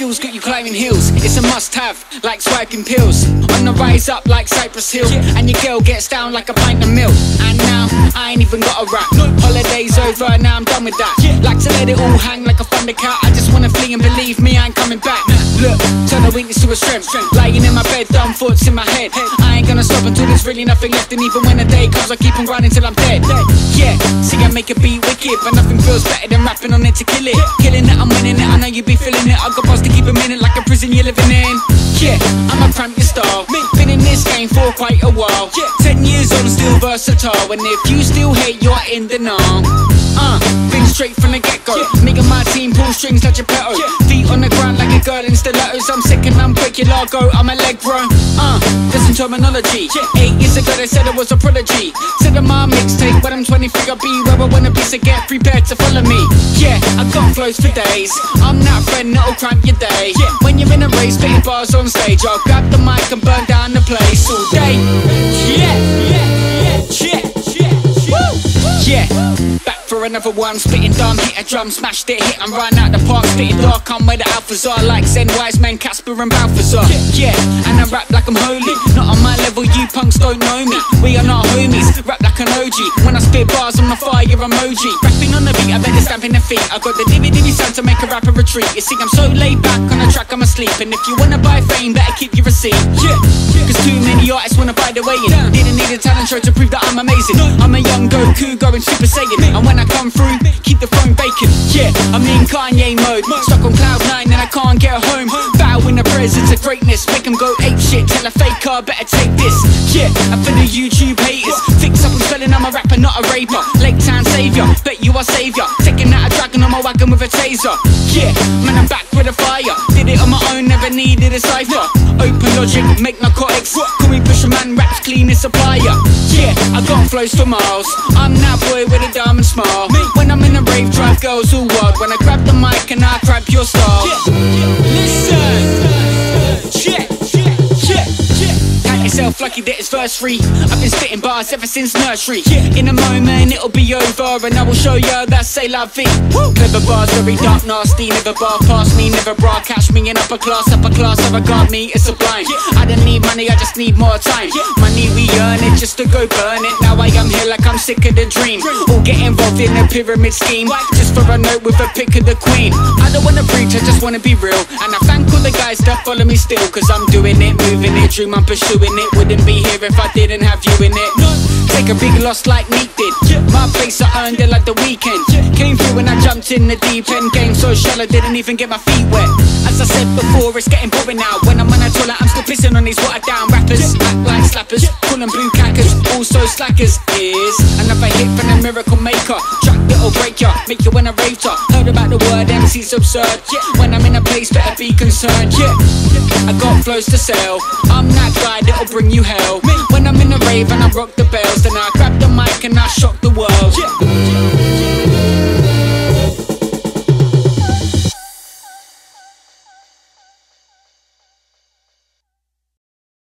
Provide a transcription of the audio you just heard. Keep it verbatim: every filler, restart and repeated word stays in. skills got you climbing hills. It's a must-have, like swiping pills. On the rise up like Cypress Hill, and your girl gets down like a pint of milk. And now, I ain't even got a rap. Holiday's over, and now I'm done with that. Like to let it all hang like a thundercat. I just wanna flee and believe me, I ain't coming back. Look, turn a weakness to a strength. Lying in my bed, dumb thoughts in my head. I ain't gonna stop until there's really nothing left. And even when the day comes, I keep on grinding till I'm dead. Yeah, see I make it be wicked, but nothing feels better than rapping on it to kill it. Killing it, I'm winning it, I know you be feeling it. I got bars to keep them in it like a prison you're living in. Yeah, I'ma cramp your style. Been in this game for quite a while. Ten years on, still versatile. And if you still hate, you're in denial. Uh, been straight from the get-go. Making my team pull strings like Gepetto. Feet on the ground like a girl in stilettos. I'm sick and I'm quick, your largo, I'm a leg bro. Uh, listen terminology. Eight years ago they said I was a prodigy. Said on my mixtape when I'm twenty-three I'll be where I wanna be, so get prepared to follow me. Yeah, I got flows for days. I'm that friend that'll cramp your day. When you're in a race, spitting bars on stage, I'll grab the mic and burn down the place all day. Yeah, yeah, yeah, yeah. Yeah, back for another one, spitting dumb, hit a drum, smashed it, hit and run out the park, spitting dark, I'm where the alphas are, like Zen, wise men, Casper and Balthazar. Yeah, and I rap like I'm holy, not on my level, you punks don't know me, we are not homies, rap like an O G, when I spit bars on the fire emoji, rapping on the beat, I bet they're stamping their feet, I got the divvy divvy sound to make a rapper retreat, you see I'm so laid back, on a track I'm asleep, and if you wanna buy fame, better keep your receipt, yeah, cause too many artists wanna buy their way in, didn't need a talent show to prove that I'm amazing, I'm a young Goku, go Super Saiyan, and when I come through, keep the phone vacant. Yeah, I'm in Kanye mode, stuck on cloud nine and I can't get home. Bow in the presence of greatness, make them go ape shit. Tell a faker, better take this. Yeah, and for the YouTube haters, fix up and spelling, I'm a rapper, not a raper. Lake Town savior, bet you are savior. Taking out a dragon on my wagon with a taser. Yeah, man, I'm back with a fire. Did it on my own, never needed a cipher. Open logic, make narcotics. Call me Bushman, raps clean, it's a supplier. Yeah, I got flows for miles. I'm now boy with a diamond smile. When I'm in a rave, drive girls all wild. When I grab the mic and I grab your style. Listen, check, check, check, check. Count yourself lucky that it's verse free. I've been spitting bars ever since nursery. In a moment it'll be over, and I will show you that say la vie. Clever bars, very dark, nasty. Never bar past me, never bra. Catch me in upper class, upper class. I regard me as sublime. I don't need money, I just need more time. Money we earn it just to go burn it. Now I am here like I'm sick of the dream. All get involved in a pyramid scheme, just for a note with a pick of the queen. I don't wanna preach, I just wanna be real. And I thank all the guys that follow me still, cause I'm doing it, moving it, dream I'm pursuing it. Wouldn't be here if I didn't have you in it. Take a big loss like Meek did. My face I earned it like the weekend. Came through and I jumped in the deep end. Game so shallow, didn't even get my feet wet. As I said before, it's getting boring now. When I'm on a toilet, I'm still pissing on these watered down rappers. Act like slappers, call them blue cackers, also slackers. Is another hit from the miracle maker. Track that'll break ya, make you wanna rave ya. Heard about the word, M C's absurd. When I'm in a place, better be concerned. Yeah, I got flows to sell. I'm that guy that'll bring you hell. When I'm in a rave and I rock the bells, then I grab the mic